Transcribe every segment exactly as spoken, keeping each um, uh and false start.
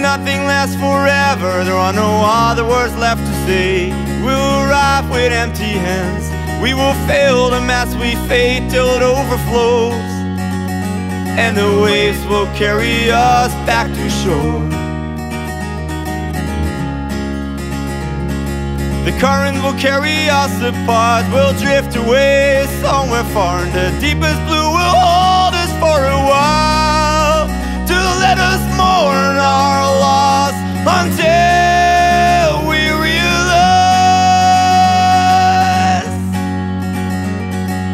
nothing lasts forever. There are no other words left to say. We'll arrive with empty hands. We will fill the mass we fade till it overflows, and the waves will carry us back to shore. The current will carry us apart. We'll drift away somewhere far, and the deepest blue will hold us for a while, to let us mourn our loss until we realize.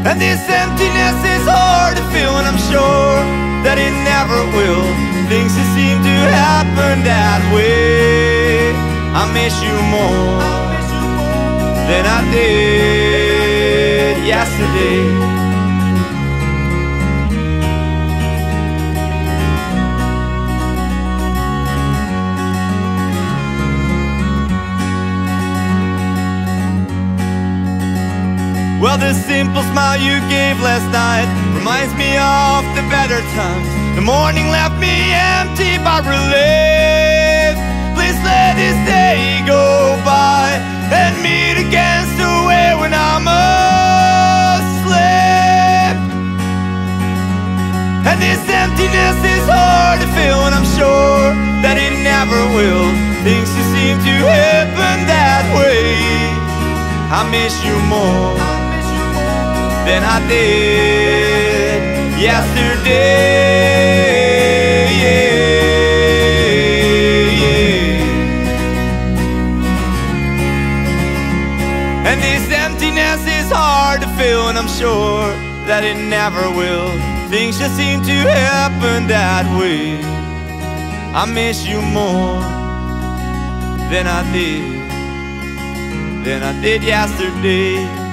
And this emptiness is hard to feel, and I'm sure that it never will. Things that seem to happen that way. I miss you more than I did yesterday. Well, the simple smile you gave last night reminds me of the better times. The morning left me empty but relieved. Please let this day go by and meet against the way when I'm asleep. And this emptiness is hard to feel, and I'm sure that it never will. Things just seem to happen that way. I miss you more than I did yesterday, yeah, yeah. And this emptiness is hard to feel, and I'm sure that it never will. Things just seem to happen that way. I miss you more than I did, than I did yesterday.